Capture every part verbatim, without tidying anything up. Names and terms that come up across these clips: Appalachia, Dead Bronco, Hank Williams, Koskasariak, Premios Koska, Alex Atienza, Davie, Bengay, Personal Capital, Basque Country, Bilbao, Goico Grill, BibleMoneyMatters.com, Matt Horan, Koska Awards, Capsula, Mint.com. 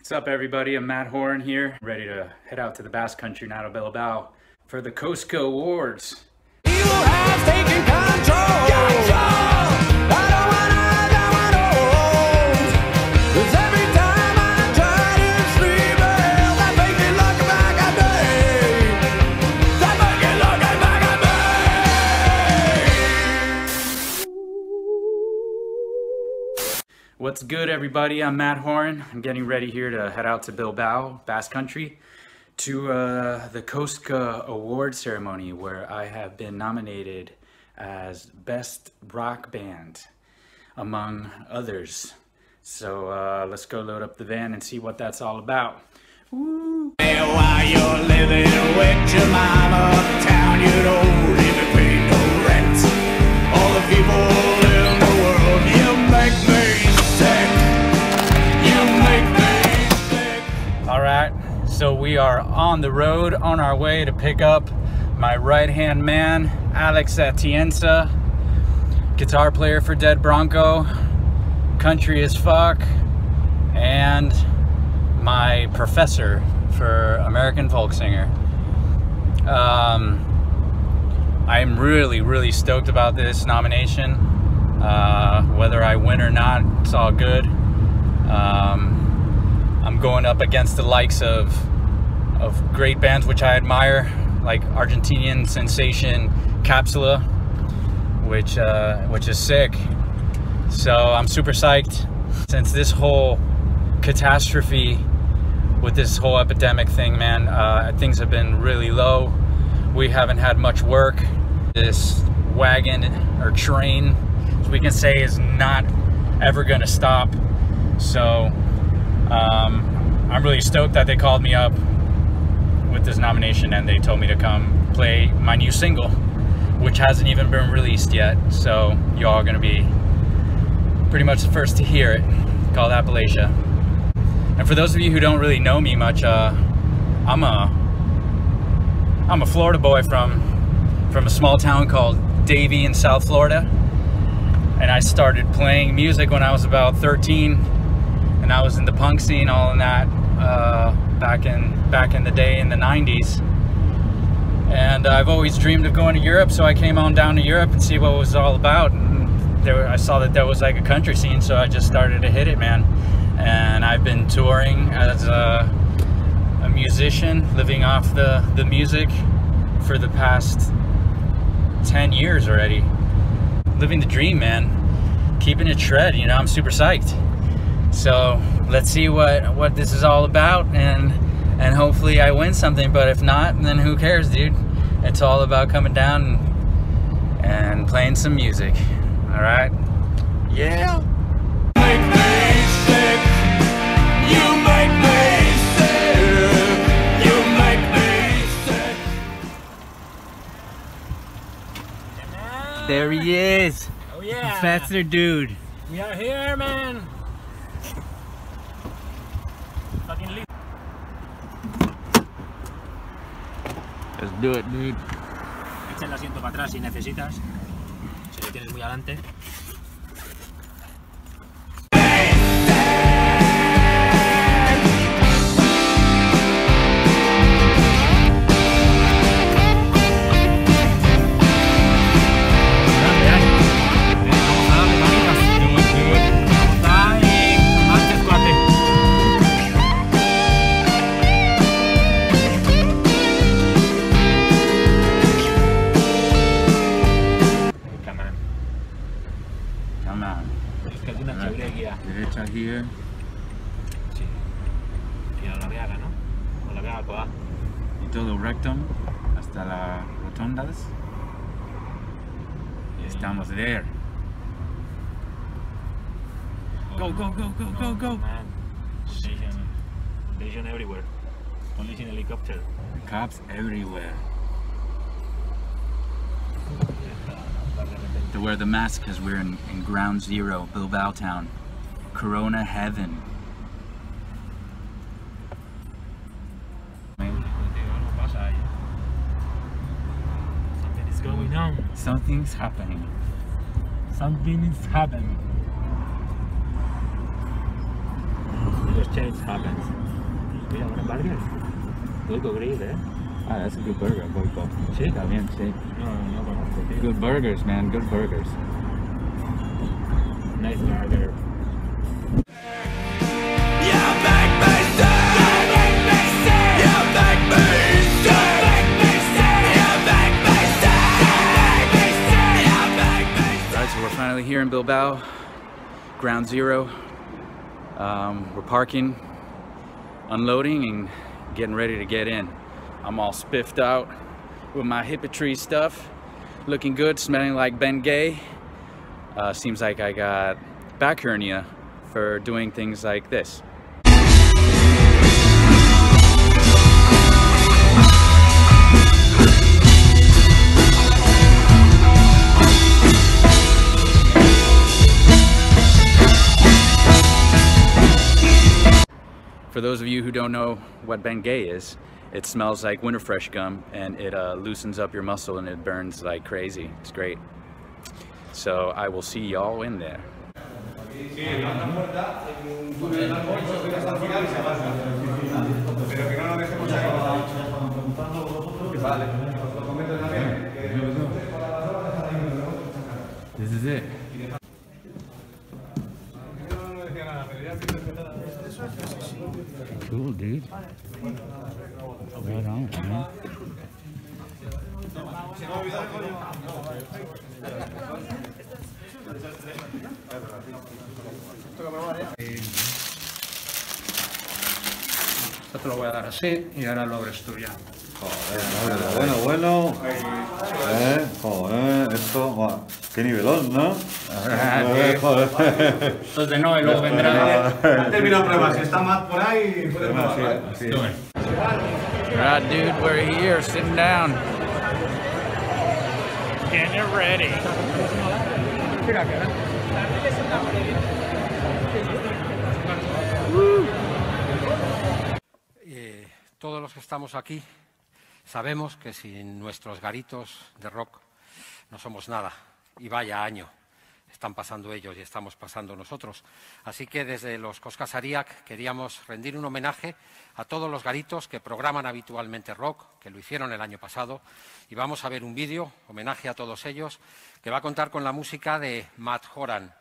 What's up, everybody? I'm Matt Horan here, ready to head out to the Basque Country now to Bilbao for the Koska Awards. You have taken control. Control! I don't wanna, I don't wanna hold. 'Cause every time I try to sleep, I make me look back at me. I make me look back at me. What's good, everybody? I'm Matt Horan. I'm getting ready here to head out to Bilbao, Basque Country, to uh, the Koska Award ceremony, where I have been nominated as Best Rock Band, among others. So uh, let's go load up the van and see what that's all about. Woo. While you're living with your mom uptown, you don't even pay no rent. All the people in the world, you make me sick. You make me sick. All right. So we are on the road on our way to pick up my right-hand man, Alex Atienza, guitar player for Dead Bronco, country as fuck, and my professor for American folk singer. Um, I'm really, really stoked about this nomination. Uh, whether I win or not, it's all good. Um, I'm going up against the likes of of great bands which I admire, like Argentinian sensation Capsula, which uh, which is sick. So I'm super psyched. Since this whole catastrophe with this whole epidemic thing, man, uh, things have been really low. We haven't had much work. This wagon or train, as we can say, is not ever gonna stop. So um, I'm really stoked that they called me up with this nomination, and they told me to come play my new single, which hasn't even been released yet, so y'all are gonna be pretty much the first to hear it, called Appalachia. And for those of you who don't really know me much, uh, I'm a I'm a Florida boy from from a small town called Davie in South Florida, and I started playing music when I was about thirteen, and I was in the punk scene, all in that, uh, back in back in the day in the nineties. And I've always dreamed of going to Europe, so I came on down to Europe and see what it was all about. And there, I saw that there was like a country scene, so I just started to hit it, man. And I've been touring as a, a musician, living off the, the music for the past ten years already. Living the dream, man. Keeping it shred, you know, I'm super psyched. So let's see what what this is all about, and and hopefully I win something. But if not, then who cares, dude? It's all about coming down and, and playing some music. All right? Yeah. Make me sick. You make me sick. You make me sick. There he is. Oh yeah. Professor dude. We are here, man. Let's do it, dude. Echa el asiento para atrás si necesitas. Si lo tienes muy adelante. Here. Sí. Y a la veaga, ¿no? O la veaga coa. Y todo rectum hasta las rotondas. Y estamos there. Oh, go, go, go, go, no, go, go. Man. Invasion everywhere. Police in helicopter. Cops everywhere. They wear the mask because we're in, in ground zero, Bilbao town. Corona heaven. Something is going on. Something's happening. Something is happening. because change happens. Mira, buenos burgers. Goico Grill, eh? Ah, that's a good burger, Goico. Sí? Está bien, sí. No, no conozco, tío. Good burgers, man, good burgers. Nice burger. We're finally here in Bilbao, ground zero. Um, we're parking, unloading, and getting ready to get in. I'm all spiffed out with my hippie stuff, looking good, smelling like Bengay. Uh, seems like I got back hernia for doing things like this. For those of you who don't know what Bengay is, it smells like Winterfresh gum, and it uh, loosens up your muscle and it burns like crazy. It's great. So I will see y'all in there. This is it. Cool, dude. Right on, man. Yo te lo voy a dar así y ahora lo abres tú ya. Joder, bueno, bueno. Eh, joder, esto, wow. Qué nivelón, ¿no? Ah, joder, joder. Entonces no, y luego vendrá. Han terminado pruebas, está más por ahí. Alright, dude, we're here, sitting down. Getting it ready. Woo. Eh, todos los que estamos aquí sabemos que sin nuestros garitos de rock no somos nada. Y vaya año, están pasando ellos y estamos pasando nosotros. Así que desde los Koskasariak queríamos rendir un homenaje a todos los garitos que programan habitualmente rock, que lo hicieron el año pasado. Y vamos a ver un vídeo, homenaje a todos ellos, que va a contar con la música de Matt Horan,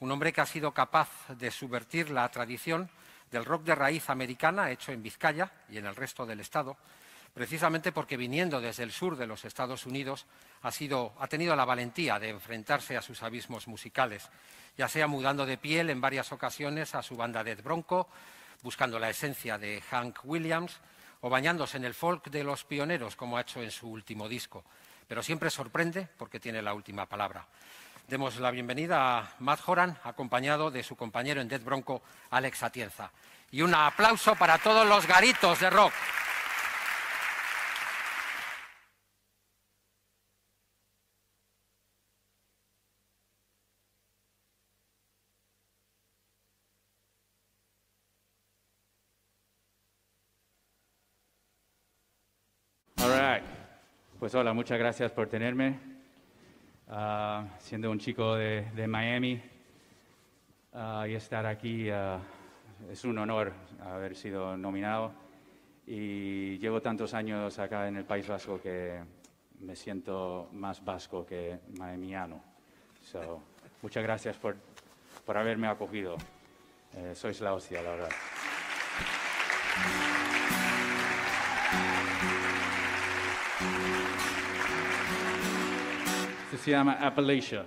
un hombre que ha sido capaz de subvertir la tradición del rock de raíz americana hecho en Vizcaya y en el resto del estado, precisamente porque viniendo desde el sur de los Estados Unidos ha, sido, ha tenido la valentía de enfrentarse a sus abismos musicales, ya sea mudando de piel en varias ocasiones a su banda Dead Bronco, buscando la esencia de Hank Williams o bañándose en el folk de los pioneros, como ha hecho en su último disco. Pero siempre sorprende porque tiene la última palabra. Demos la bienvenida a Matt Horan, acompañado de su compañero en Dead Bronco, Alex Atienza. Y un aplauso para todos los garitos de rock. Pues hola, muchas gracias por tenerme. Uh, siendo un chico de, de Miami uh, y estar aquí uh, es un honor haber sido nominado. Y llevo tantos años acá en el País Vasco que me siento más vasco que miamiano. So, muchas gracias por, por haberme acogido. Uh, sois la hostia, la verdad. Se llama Appalachia. I've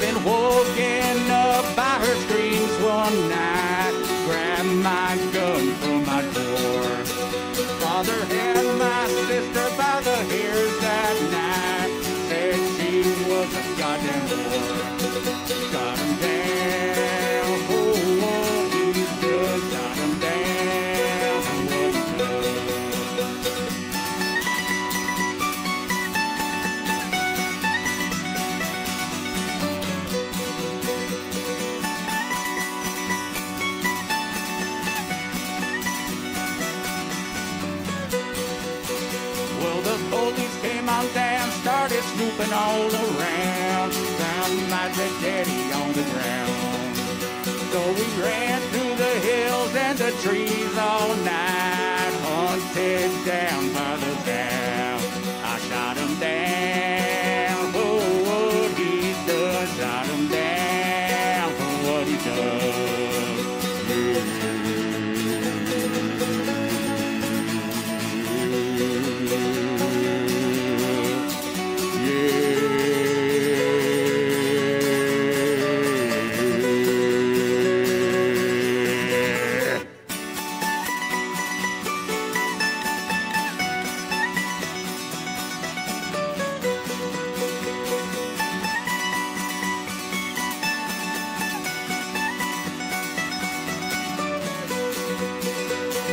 been woken up by her screams one night, grabbed my gun from my door. Father had my sister by the hairs that night, said she was a goddamn whore. Shot him down, oh, he just shot him down, oh, jumping all around, down by the daddy on the ground. So we ran through the hills and the trees all night, hunted down by the cow. I shot him down for what he does, shot him down for what he does. Yeah.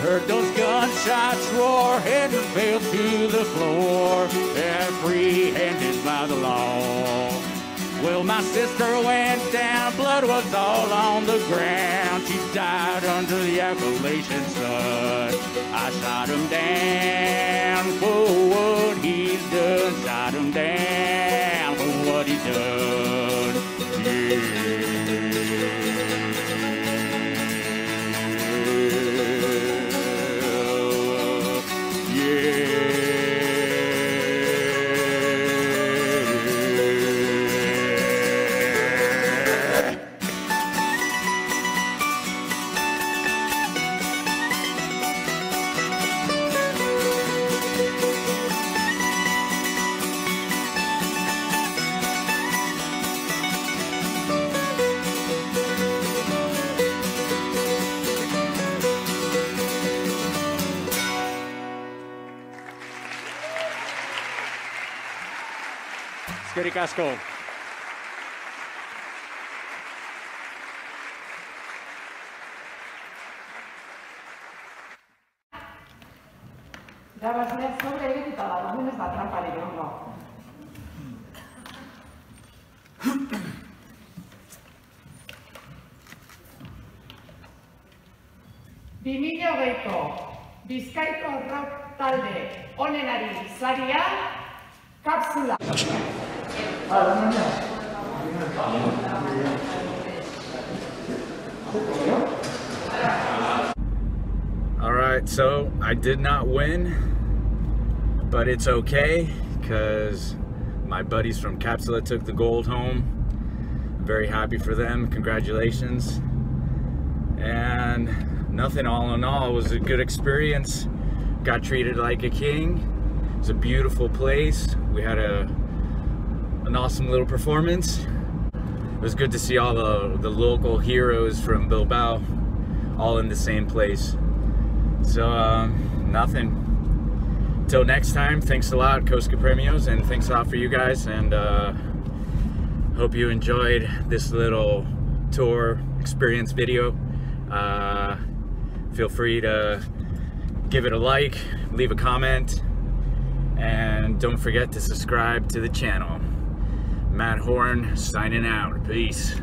Heard those gunshots roar, head fell to the floor, apprehended by the law. Well, my sister went down, blood was all on the ground. She died under the Appalachian sun. I shot him down for what he's done, shot him down for what he done. Casco. That was next to it, but I don't know. two mila hogeiko Bizkaiko rock talde onenari saria Capsula. All right, so I did not win, but it's okay because my buddies from Capsula took the gold home. I'm very happy for them. Congratulations. And nothing, all in all, it was a good experience. Got treated like a king. It's a beautiful place. We had a an awesome little performance. It was good to see all the, the local heroes from Bilbao all in the same place. So um, nothing. Till next time, thanks a lot, Koska Premios, and thanks a lot for you guys, and uh, hope you enjoyed this little tour experience video. Uh, feel free to give it a like, leave a comment, and don't forget to subscribe to the channel. Matt Horan signing out. Peace.